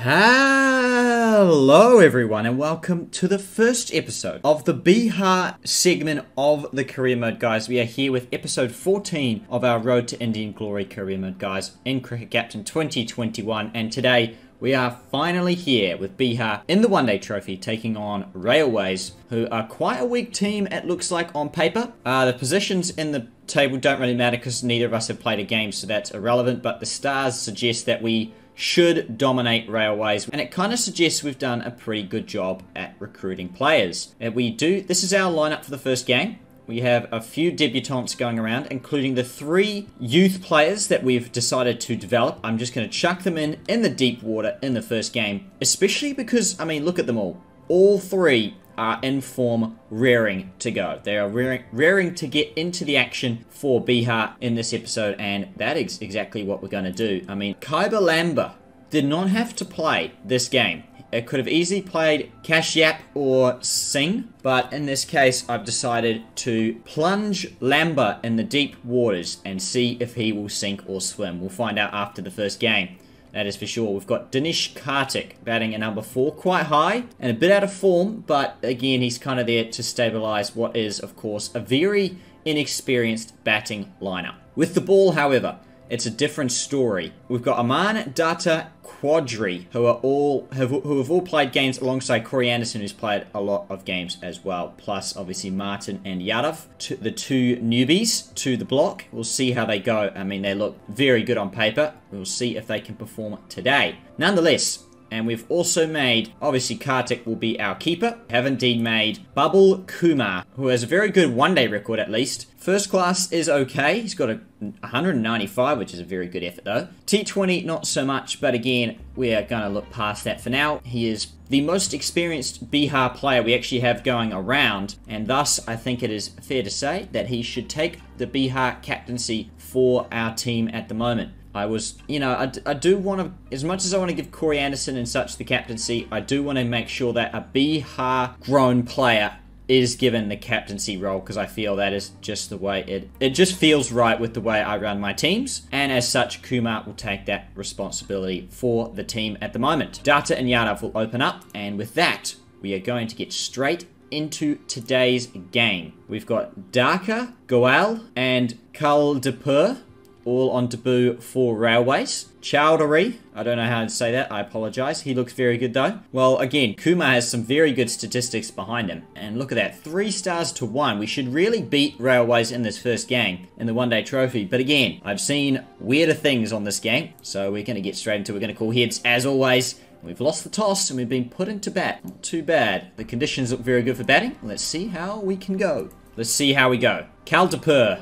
Hello everyone and welcome to the first episode of the Bihar segment of the Career Mode, guys. We are here with episode 14 of our Road to Indian Glory Career Mode, guys, in Cricket Captain 2021, and today we are finally here with Bihar in the One Day Trophy taking on Railways, who are quite a weak team it looks like on paper. The positions in the table don't really matter because neither of us have played a game, so that's irrelevant, but the stars suggest that we should dominate Railways, and it kind of suggests we've done a pretty good job at recruiting players. This is our lineup for the first game. We have a few debutantes going around, including the three youth players that we've decided to develop. I'm just going to chuck them in the deep water in the first game, especially because, I mean, look at them all. All three are in form, raring to go. They are raring to get into the action for Bihar in this episode, and that is exactly what we're going to do. I mean, Kaiba Lamba did not have to play this game. It could have easily played Kashyap or Singh, but in this case, I've decided to plunge Lamba in the deep waters and see if he will sink or swim. We'll find out after the first game. That is for sure. We've got Dinesh Karthik batting at number 4, quite high and a bit out of form, but again, he's kind of there to stabilise what is, of course, a very inexperienced batting lineup. With the ball, however, it's a different story. We've got Aman Datta, Quadri, who have all played games alongside Corey Anderson, who's played a lot of games as well, plus obviously Martin and Yadav, the two newbies to the block. We'll see how they go. I mean, they look very good on paper. We'll see if they can perform today. Nonetheless, and we've also made, obviously Karthik will be our keeper. Have indeed made Babul Kumar, who has a very good one-day record at least. First class is okay. He's got a 195, which is a very good effort though. T20, not so much, but again, we are going to look past that for now. He is the most experienced Bihar player we actually have going around, and thus I think it is fair to say that he should take the Bihar captaincy for our team at the moment. I do want to, as much as I want to give Corey Anderson and such the captaincy, I do want to make sure that a Bihar-grown player is given the captaincy role, because I feel that is just the way it just feels right with the way I run my teams, and as such, Kumar will take that responsibility for the team at the moment. Datta and Yadav will open up, and with that, we are going to get straight into today's game. We've got Daka, Goel, and Kaldipur, all on debut for Railways. Chaudhary, I don't know how to say that, I apologise. He looks very good though. Well, again, Kumar has some very good statistics behind him. And look at that, 3 stars to 1. We should really beat Railways in this first game in the One Day Trophy. But again, I've seen weirder things on this game. So we're going to get straight into it. We're going to call heads as always. We've lost the toss and we've been put into bat. Not too bad. The conditions look very good for batting. Let's see how we can go. Let's see how we go. Kaldipur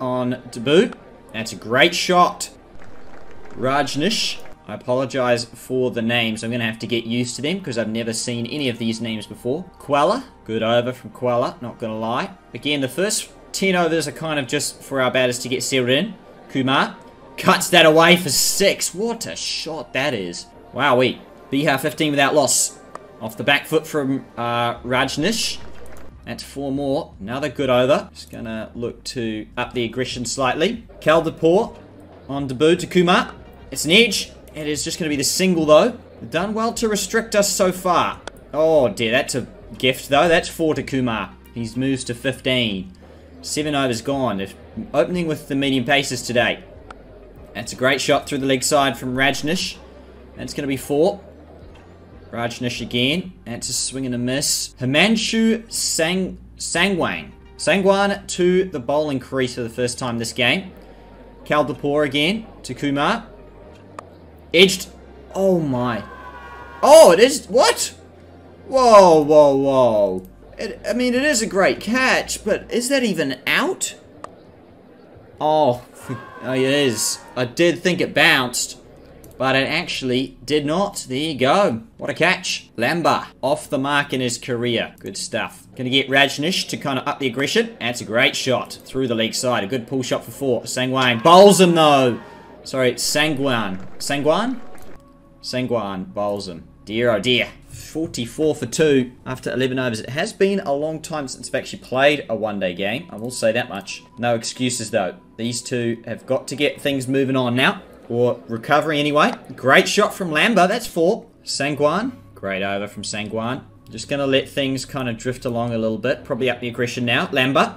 on debut. That's a great shot. Rajnish. I apologise for the names. I'm going to have to get used to them because I've never seen any of these names before. Quella. Good over from Quella, not going to lie. Again, the first 10 overs are kind of just for our batters to get settled in. Kumar cuts that away for 6. What a shot that is. Wowee. Bihar 15 without loss. Off the back foot from Rajnish. That's 4 more. Another good over. Just going to look to up the aggression slightly. Kaldipur on debut to Kumar. It's an edge. It is just going to be the single, though. They've done well to restrict us so far. Oh, dear. That's a gift, though. That's 4 to Kumar. He's moves to 15. 7 overs gone. They're opening with the medium paces today. That's a great shot through the leg side from Rajnish. That's going to be 4. Rajnish again. That's a swing and a miss. Himanshu Sangwan to the bowling crease for the first time this game. Kaldipur again to Kumar. Edged. Oh my. Oh, it is. What? Whoa, whoa, whoa. I mean, it is a great catch, but is that even out? Oh, it is. I did think it bounced, but it actually did not. There you go. What a catch. Lamba, off the mark in his career. Good stuff. Going to get Rajnish to kind of up the aggression. That's a great shot through the leg side. A good pull shot for 4. Sangwan bowls him though. Sorry, Sangwan bowls him. Dear oh dear. 44 for 2 after 11 overs. It has been a long time since I've actually played a one-day game. I will say that much. No excuses though. These two have got to get things moving on now. or recovery anyway. Great shot from Lamba. That's four. Sangwan. Great over from Sangwan. Just going to let things kind of drift along a little bit. Probably up the aggression now. Lamba.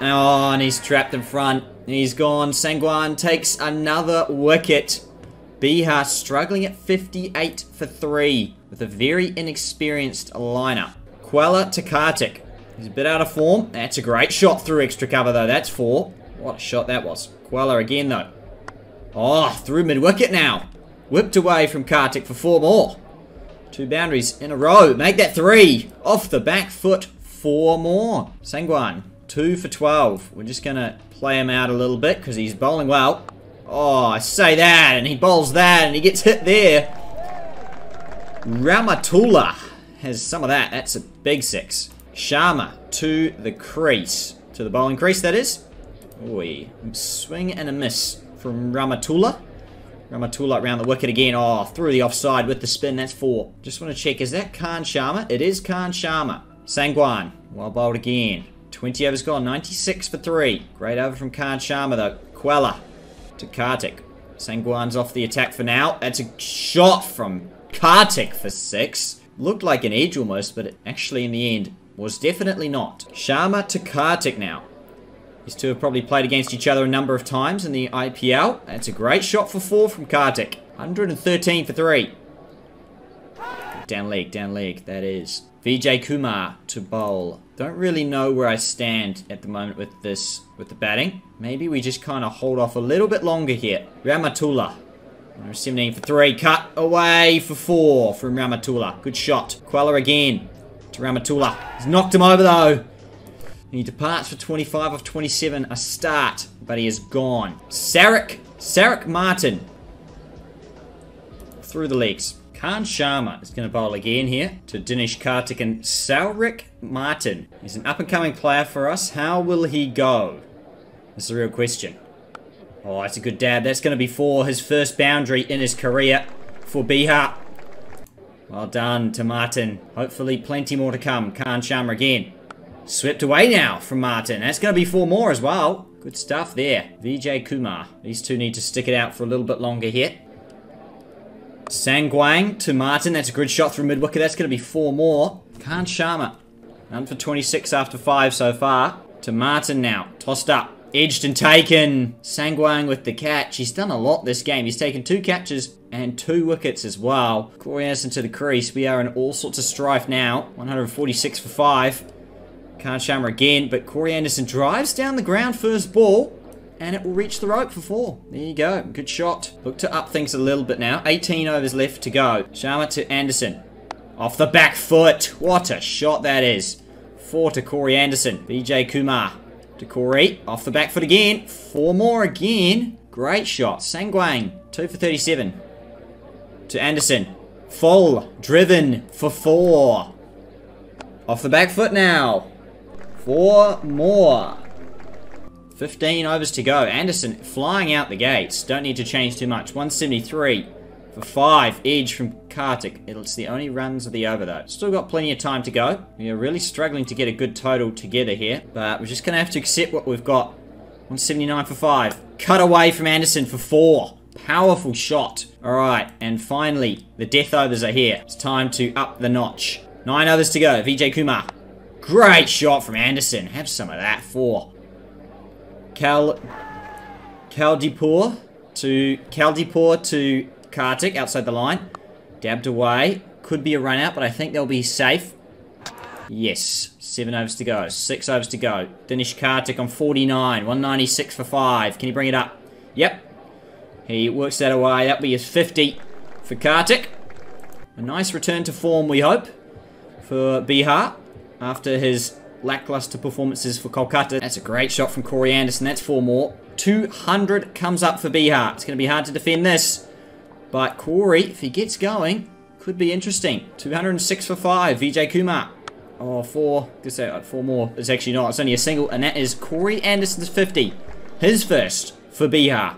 Oh, and he's trapped in front. He's gone. Sangwan takes another wicket. Bihar struggling at 58 for 3 with a very inexperienced lineup. Quella to Karthik. He's a bit out of form. That's a great shot through extra cover, though. That's four. What a shot that was. Quella again, though. Oh, through mid-wicket now. Whipped away from Karthik for four more. Two boundaries in a row. Make that three. Off the back foot, four more. Sangwan, 2 for 12. We're just going to play him out a little bit because he's bowling well. Oh, I say that, and he bowls that, and he gets hit there. Ramatullah has some of that. That's a big six. Sharma to the crease. To the bowling crease, that is. Oi. Swing and a miss from Ramatullah. Ramatullah around the wicket again. Oh, through the offside with the spin. That's four. Just want to check, is that Khan Sharma? It is Khan Sharma. Sangwan. Well bowled again. 20 overs gone. 96 for 3. Great over from Khan Sharma, though. Quella to Karthik. Sangwan's off the attack for now. That's a shot from Karthik for six. Looked like an edge almost, but it actually in the end was definitely not. Sharma to Karthik now. These two have probably played against each other a number of times in the IPL. That's a great shot for four from Karthik. 113 for three. Down leg, that is. Vijay Kumar to bowl. Don't really know where I stand at the moment with this, with the batting. Maybe we just kind of hold off a little bit longer here. Ramatullah. 17 for three. Cut away for four from Ramatullah. Good shot. Quella again to Ramatullah. He's knocked him over, though. He departs for 25 of 27. A start, but he is gone. Sarek Martin. Through the legs. Khan Sharma is going to bowl again here to Dinesh Karthik and Sarek Martin. He's an up-and-coming player for us. How will he go? That's the real question. Oh, that's a good dab. That's going to be for his first boundary in his career for Bihar. Well done to Martin. Hopefully plenty more to come. Khan Sharma again. Swept away now from Martin. That's going to be four more as well. Good stuff there. Vijay Kumar. These two need to stick it out for a little bit longer here. Sangwan to Martin. That's a good shot through mid-wicket. That's going to be four more. Khan Sharma. None for 26 after five so far. To Martin now. Tossed up. Edged and taken. Sangwan with the catch. He's done a lot this game. He's taken two catches and two wickets as well. Corey Anderson to the crease. We are in all sorts of strife now. 146 for five. Khan Sharma again, but Corey Anderson drives down the ground first ball, and it will reach the rope for four. There you go. Good shot. Look to up things a little bit now. 18 overs left to go. Sharma to Anderson. Off the back foot. What a shot that is. Four to Corey Anderson. Vijay Kumar to Corey. Off the back foot again. Four more again. Great shot. Sangwan. 2 for 37. To Anderson. Full. Driven for four. Off the back foot now. Four more. 15 overs to go. Anderson flying out the gates. Don't need to change too much. 173 for five. Edge from Karthik. It's the only runs of the over, though. Still got plenty of time to go. We are really struggling to get a good total together here. But we're just going to have to accept what we've got. 179 for five. Cut away from Anderson for four. Powerful shot. All right. And finally, the death overs are here. It's time to up the notch. 9 overs to go. Vijay Kumar. Great shot from Anderson. Have some of that. Four. Kaldipur to Karthik outside the line. Dabbed away. Could be a run out, but I think they'll be safe. Yes. 7 overs to go. 6 overs to go. Dinesh Karthik on 49. 196 for 5. Can he bring it up? Yep. He works that away. That'll be his 50 for Karthik. A nice return to form, we hope, for Bihar. After his lackluster performances for Kolkata. That's a great shot from Corey Anderson. That's four more. 200 comes up for Bihar. It's going to be hard to defend this. But Corey, if he gets going, could be interesting. 206 for five. Vijay Kumar. Oh, four. I could say four more. It's actually not. It's only a single. And that is Corey Anderson's 50. His first for Bihar.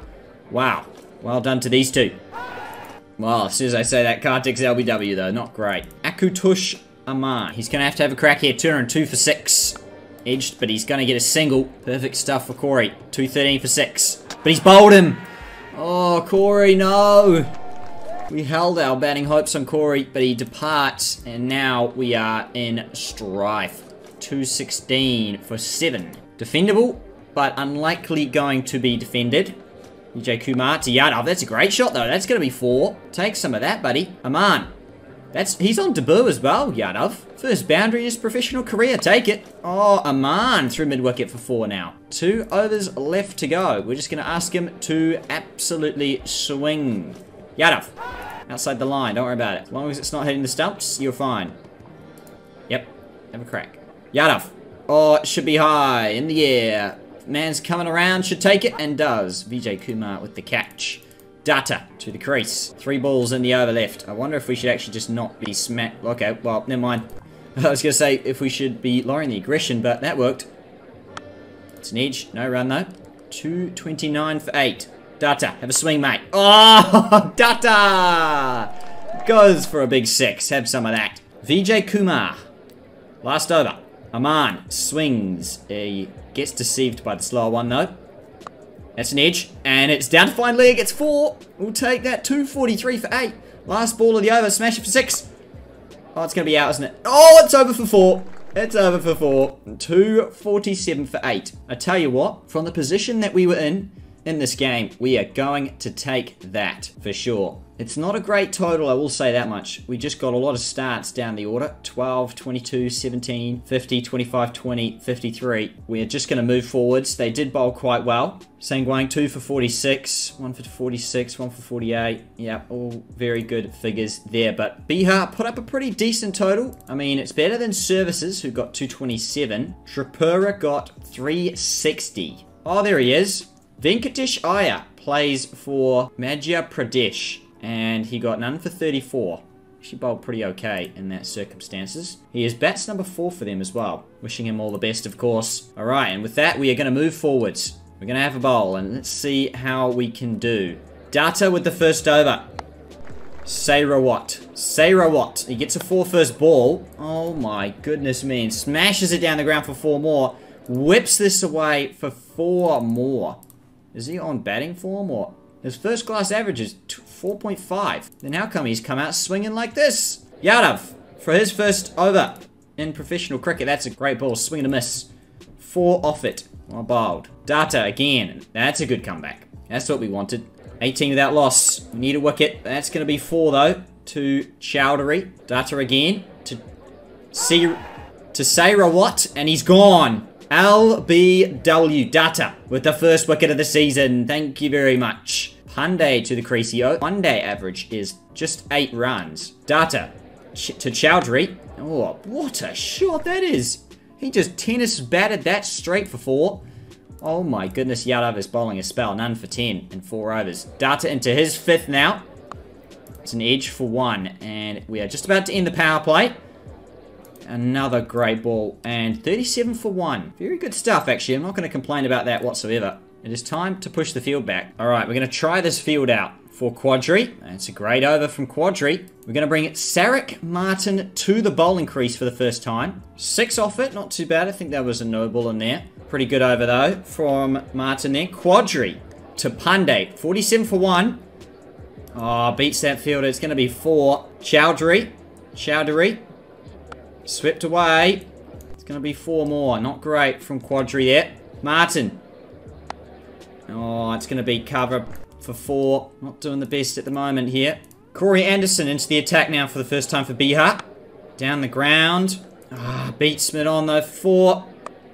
Wow. Well done to these two. Well, as soon as I say that, Karthik's LBW, though. Not great. Akutush Aman. He's going to have a crack here. 202 for 6. Edged, but he's going to get a single. Perfect stuff for Corey. 213 for 6. But he's bowled him. Oh, Corey, no! We held our batting hopes on Corey, but he departs, and now we are in strife. 216 for 7. Defendable, but unlikely going to be defended. Vijay Kumar to Yadav. That's a great shot, though. That's going to be 4. Take some of that, buddy. Aman. He's on debut as well, Yadav. First boundary in his professional career. Take it. Oh, Aman through mid-wicket for 4 now. 2 overs left to go. We're just going to ask him to absolutely swing. Yadav. Outside the line. Don't worry about it. As long as it's not hitting the stumps, you're fine. Yep. Have a crack. Yadav. Oh, it should be high in the air. Man's coming around, should take it, and does. Vijay Kumar with the catch. Datta to the crease. 3 balls in the over left. I wonder if we should actually just not be smacked. Okay, well, never mind. I was going to say if we should be lowering the aggression, but that worked. It's an edge. No run, though. 229 for 8. Datta, have a swing, mate. Oh, Datta! Goes for a big 6. Have some of that. Vijay Kumar. Last over. Aman swings. He gets deceived by the slower one, though. That's an edge. And it's down to fine leg. It's 4. We'll take that. 243 for 8. Last ball of the over. Smash it for 6. Oh, it's going to be out, isn't it? Oh, it's over for 4. It's over for 4. 247 for 8. I tell you what, from the position that we were in this game, we are going to take that for sure. It's not a great total, I will say that much. We just got a lot of starts down the order. 12, 22, 17, 50, 25, 20, 53. We're just going to move forwards. They did bowl quite well. Sangwan 2 for 46, 1 for 46, 1 for 48. Yeah, all very good figures there. But Bihar put up a pretty decent total. I mean, it's better than Services, who got 227. Tripura got 360. Oh, there he is. Venkatesh Iyer plays for Madhya Pradesh. And he got none for 34. She bowled pretty okay in that circumstances. He is bats number 4 for them as well. Wishing him all the best, of course. All right, and with that, we are going to move forwards. We're going to have a bowl, and let's see how we can do. Datta with the first over. Seyrawat. Seyrawat. He gets a 4 first ball. Oh, my goodness me. And smashes it down the ground for 4 more. Whips this away for 4 more. Is he on batting form or...? His first class average is 4.5. Then how come he's come out swinging like this? Yadav for his first over in professional cricket. That's a great ball. Swing and a miss. 4 off it. Well bowled. Datta again. That's a good comeback. That's what we wanted. 18 without loss. We need a wicket. That's going to be 4, though, to Chaudhary. Datta again to Seyrawat, and he's gone. LBW Datta with the first wicket of the season. Thank you very much. Pandey to the crease. One day average is just 8 runs. Datta to Chaudhary. Oh, what a shot that is. He just tennis batted that straight for 4. Oh my goodness, Yadav is bowling a spell. None for 10 in 4 overs. Datta into his 5th now. It's an edge for 1. And we are just about to end the power play. Another great ball, and 37 for 1. Very good stuff, actually. I'm not going to complain about that whatsoever. It is time to push the field back. All right, we're going to try this field out for Quadri. It's a great over from Quadri. We're going to bring Sarek Martin to the bowling crease for the first time. 6 off it, not too bad. I think that was a no ball in there. Pretty good over, though, from Martin there. Quadri to Pandey, 47 for 1. Oh, beats that fielder. It's going to be 4. Chaudhary. Swept away. It's going to be 4 more. Not great from Quadri yet. Martin. Oh, it's going to be cover for 4. Not doing the best at the moment here. Corey Anderson into the attack now for the first time for Bihar. Down the ground. Ah, beats mid on though. 4.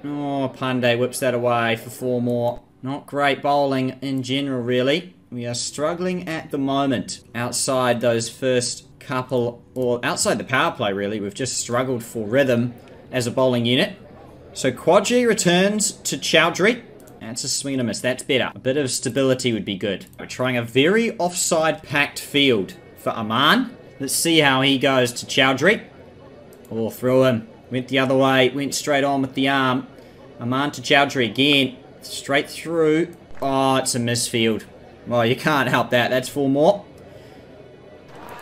Oh, Pandey whips that away for 4 more. Not great bowling in general, really. We are struggling at the moment outside those first couple, or outside the power play, really. We've just struggled for rhythm as a bowling unit. So Quadri returns to Chaudhary. That's a swing and a miss. That's better. A bit of stability would be good. We're trying a very offside packed field for Aman. Let's see how he goes to Chaudhary. Oh, through him. Went the other way. Went straight on with the arm. Aman to Chaudhary again. Straight through. Oh, it's a miss field. Well, you can't help that. That's 4 more.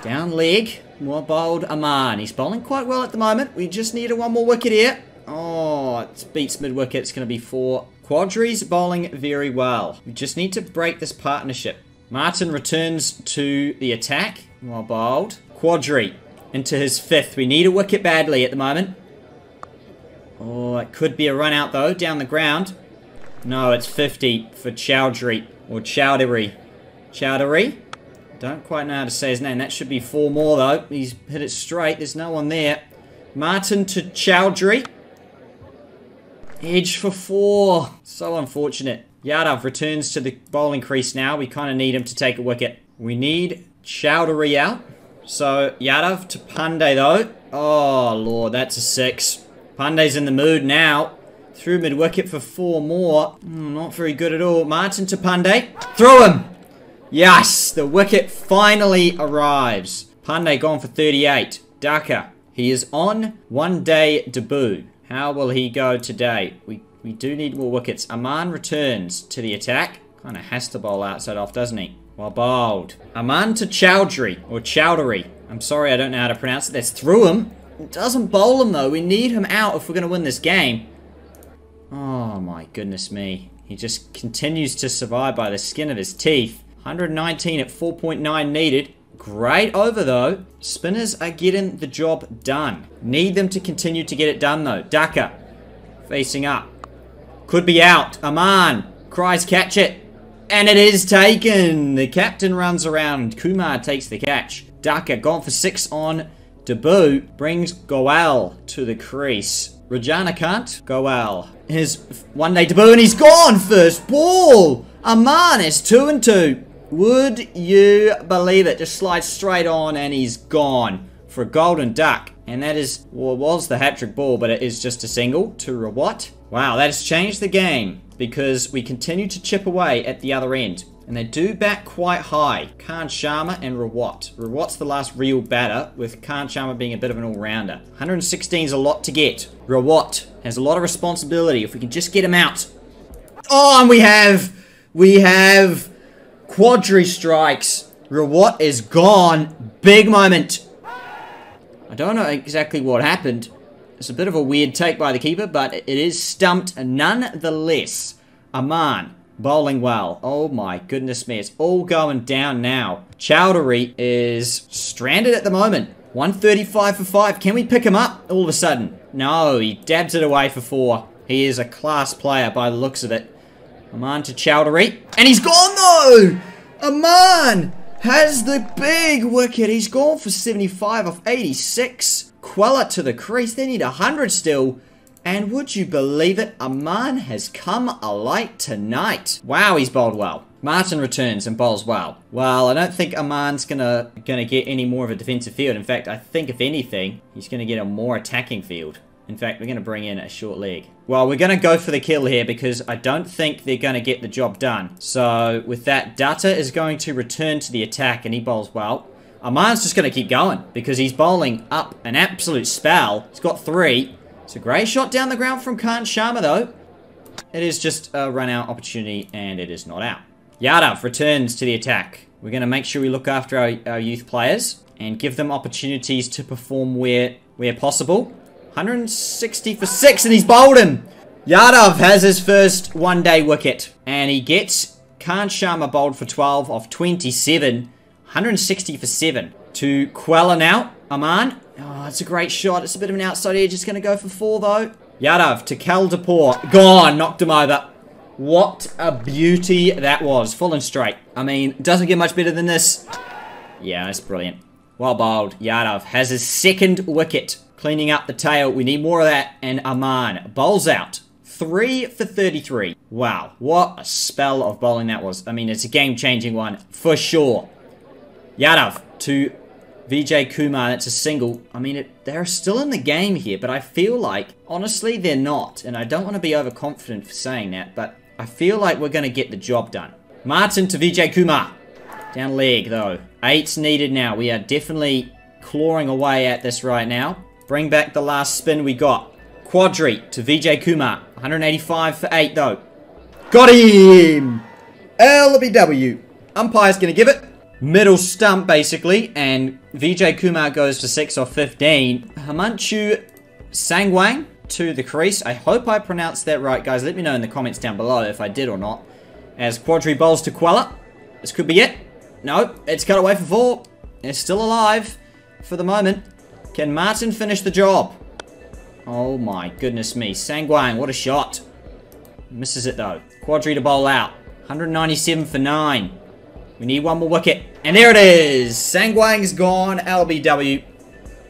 Down leg, more bowled Aman. He's bowling quite well at the moment. We just need 1 more wicket here. Oh, it beats mid-wicket. It's going to be 4. Quadri's bowling very well. We just need to break this partnership. Martin returns to the attack. Well bowled. Quadri into his fifth. We need a wicket badly at the moment. Oh, it could be a run out though, down the ground. No, it's 50 for Chaudhary. Or Chaudhary. Chaudhary? Don't quite know how to say his name. That should be four more though. He's hit it straight. There's no one there. Martin to Chaudhary. Edge for four. So unfortunate. Yadav returns to the bowling crease now. We kind of need him to take a wicket. We need Chaudhary out. So Yadav to Pandey though. Oh lord, that's a six. Pandey's in the mood now. Through mid-wicket for four more. Not very good at all. Martin to Pandey. Through him. Yes, the wicket finally arrives. Pandey gone for 38. Daka. He is on one-day debut. How will he go today? We do need more wickets. Aman returns to the attack. Kind of has to bowl outside off, doesn't he? Well bowled. Aman to Chaudhary, or Chaudhary. I'm sorry, I don't know how to pronounce it. That's through him. It doesn't bowl him, though. We need him out if we're going to win this game. Oh, my goodness me. He just continues to survive by the skin of his teeth. 119 at 4.9 needed. Great over though. Spinners are getting the job done. Need them to continue to get it done though. Daka facing up. Could be out. Aman cries catch it. And it is taken. The captain runs around. Kumar takes the catch. Daka gone for six on debut. Brings Goel to the crease. Rajana can't. Goel. His one-day debut and he's gone. First ball. Aman is 2 and 2. Would you believe it? Just slides straight on and he's gone for a golden duck. And that is, well, it was the hat-trick ball, but it is just a single to Rawat. Wow, that has changed the game because we continue to chip away at the other end. And they do bat quite high. Khan Sharma and Rawat. Rawat's the last real batter, with Khan Sharma being a bit of an all-rounder. 116 is a lot to get. Rawat has a lot of responsibility if we can just get him out. Oh, and we have... Quadri strikes. Rawat is gone. Big moment. I don't know exactly what happened. It's a bit of a weird take by the keeper, but it is stumped nonetheless. Aman bowling well. Oh my goodness me. It's all going down now. Chaudhary is stranded at the moment. 135 for 5. Can we pick him up all of a sudden? No, he dabs it away for 4. He is a class player by the looks of it. Aman to Chaudhary. And he's gone though! Aman has the big wicket. He's gone for 75 off 86. Quella to the crease. They need 100 still. And would you believe it? Aman has come alight tonight. Wow, he's bowled well. Martin returns and bowls well. Well, I don't think Aman's gonna get any more of a defensive field. In fact, I think if anything, he's gonna get a more attacking field. In fact, we're going to bring in a short leg. Well, we're going to go for the kill here because I don't think they're going to get the job done. So, with that, Datta is going to return to the attack and he bowls well. Aman's just going to keep going because he's bowling up an absolute spell. He's got 3. It's a great shot down the ground from Khan Sharma, though. It is just a run-out opportunity and it is not out. Yadav returns to the attack. We're going to make sure we look after our youth players and give them opportunities to perform where possible. 160 for 6 and he's bowled him. Yadav has his first one-day wicket. And he gets Khan Sharma bowled for 12 off 27. 160 for 7 to Quella now. Aman. Oh, it's a great shot. It's a bit of an outside edge. It's going to go for 4 though. Yadav to Kaldipur. Gone. Knocked him over. What a beauty that was. Full and straight. I mean, doesn't get much better than this. Yeah, that's brilliant. Well bowled. Yadav has his second wicket. Cleaning up the tail. We need more of that. And Aman bowls out. 3 for 33. Wow. What a spell of bowling that was. I mean, it's a game-changing one for sure. Yadav to Vijay Kumar. That's a single. I mean, they're still in the game here, but I feel like, honestly, they're not. And I don't want to be overconfident for saying that, but I feel like we're going to get the job done. Martin to Vijay Kumar. Down leg, though. 8's needed now. We are definitely clawing away at this right now. Bring back the last spin we got. Quadri to Vijay Kumar. 185 for 8 though. Got him! LBW. Umpire's going to give it. Middle stump basically. And Vijay Kumar goes to 6 off 15. Himanshu Sangwan to the crease. I hope I pronounced that right, guys. Let me know in the comments down below if I did or not. As Quadri bowls to Quella. This could be it. No, it's cut away for four. It's still alive for the moment. Can Martin finish the job? Oh my goodness me. Sangwan, what a shot. Misses it though. Quadri to bowl out. 197 for 9. We need one more wicket. And there it is. Sangwang's gone. LBW.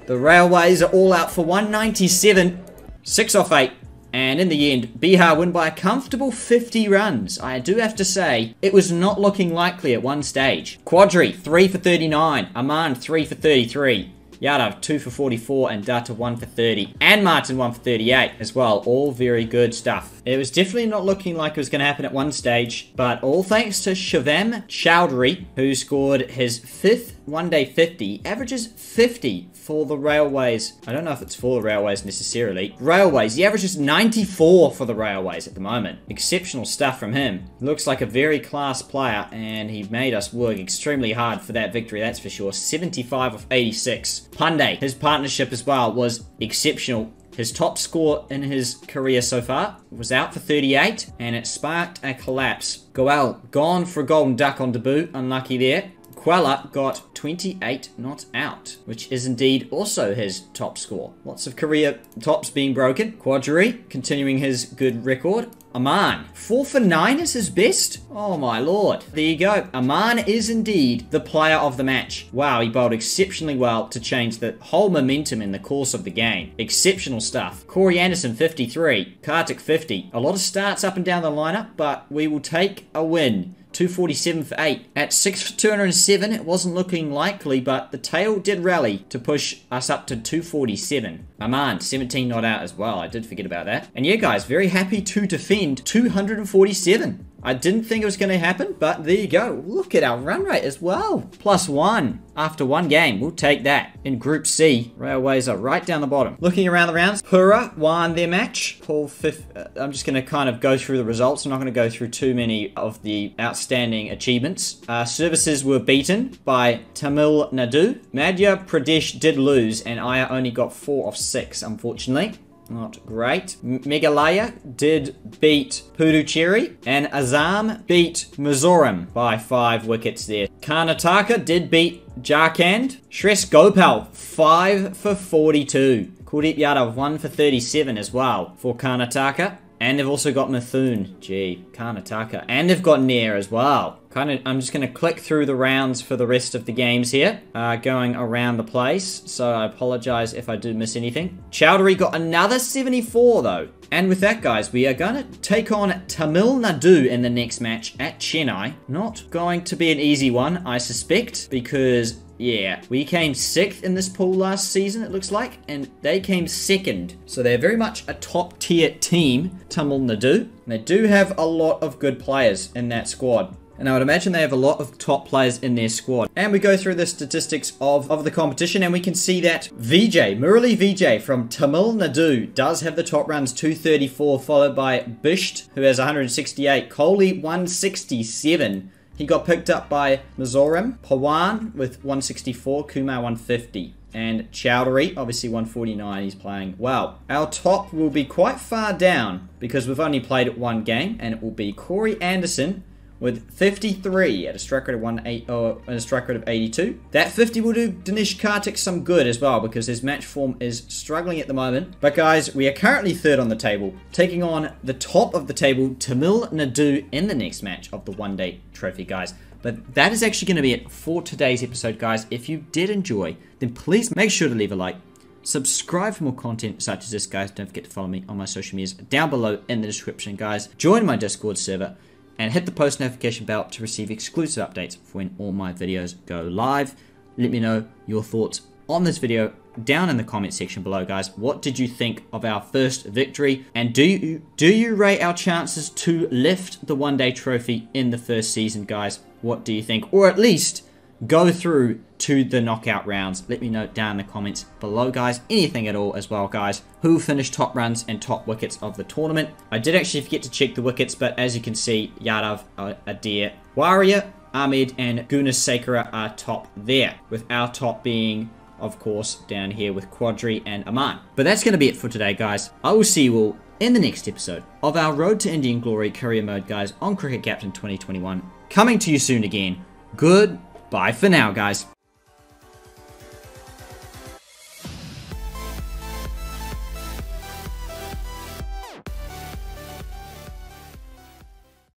The Railways are all out for 197. 6 off 8. And in the end, Bihar win by a comfortable 50 runs. I do have to say, it was not looking likely at one stage. Quadri, 3 for 39. Aman, 3 for 33. Yadav, 2 for 44. And Datta, 1 for 30. And Martin, 1 for 38 as well. All very good stuff. It was definitely not looking like it was going to happen at one stage. But all thanks to Shivam Chaudhary, who scored his 5th one-day 50. Averages 50. For the Railways. I don't know if it's for the Railways necessarily. Railways. The average is 94 for the Railways at the moment. Exceptional stuff from him. Looks like a very class player, and he made us work extremely hard for that victory, that's for sure. 75 of 86. Pandey, his partnership as well was exceptional. His top score in his career so far was out for 38, and it sparked a collapse. Goel, gone for a golden duck on debut. Unlucky there. Quella got 28 not out, which is indeed also his top score. Lots of career tops being broken. Quadri continuing his good record. Aman, 4 for 9 is his best? Oh my lord. There you go. Aman is indeed the player of the match. Wow, he bowled exceptionally well to change the whole momentum in the course of the game. Exceptional stuff. Corey Anderson, 53. Karthik, 50. A lot of starts up and down the lineup, but we will take a win. 247 for 8. At 6 for 207, it wasn't looking likely, but the tail did rally to push us up to 247. Aman, 17 not out as well. I did forget about that. And yeah, guys, very happy to defend 247. I didn't think it was going to happen, but there you go. Look at our run rate as well. +1 after one game. We'll take that. In Group C, Railways are right down the bottom. Looking around the rounds, Hura won their match. I'm just going to kind of go through the results. I'm not going to go through too many of the outstanding achievements. Services were beaten by Tamil Nadu. Madhya Pradesh did lose, and Iyer only got 4 of 6, unfortunately. Not great. Meghalaya did beat Puducherry, and Assam beat Mizoram by 5 wickets there. Karnataka did beat Jharkhand. Shress Gopal, 5 for 42. Kuldeep Yadav, 1 for 37 as well for Karnataka. And they've also got Mithun. Gee, Karnataka. And they've got Nair as well. I'm just going to click through the rounds for the rest of the games here. Going around the place. So I apologize if I do miss anything. Chaudhary got another 74 though. And with that, guys, we are going to take on Tamil Nadu in the next match at Chennai. Not going to be an easy one, I suspect. Because, yeah, we came 6th in this pool last season, it looks like. And they came 2nd. So they're very much a top tier team, Tamil Nadu. They do have a lot of good players in that squad. And I would imagine they have a lot of top players in their squad. And we go through the statistics of the competition, and we can see that Vijay, Murali Vijay from Tamil Nadu does have the top runs, 234, followed by Bisht, who has 168, Kohli, 167. He got picked up by Mizoram, Pawan with 164, Kumar 150. And Chaudhary, obviously 149, he's playing well. Our top will be quite far down because we've only played one game, and it will be Corey Anderson, with 53 at a strike rate of 180 and a strike rate of 82. That 50 will do Dinesh Karthik some good as well, because his match form is struggling at the moment. But guys, we are currently 3rd on the table, taking on the top of the table, Tamil Nadu, in the next match of the One Day Trophy, guys. But that is actually going to be it for today's episode, guys. If you did enjoy, then please make sure to leave a like. Subscribe for more content such as this, guys. Don't forget to follow me on my social medias down below in the description, guys. Join my Discord server. And hit the post notification bell to receive exclusive updates for when all my videos go live. Let me know your thoughts on this video down in the comment section below, guys. What did you think of our first victory? And do you rate our chances to lift the One Day Trophy in the first season, guys? What do you think? Or at least go through to the knockout rounds. Let me know down in the comments below, guys. Anything at all as well, guys. Who finished top runs and top wickets of the tournament? I did actually forget to check the wickets, but as you can see, Yadav, Adir, Waria, Ahmed, and Gunasekera are top there, with our top being, of course, down here with Quadri and Aman. But that's going to be it for today, guys. I will see you all in the next episode of our Road to Indian Glory career mode, guys, on Cricket Captain 2021. coming to you soon again. Goodbye for now, guys.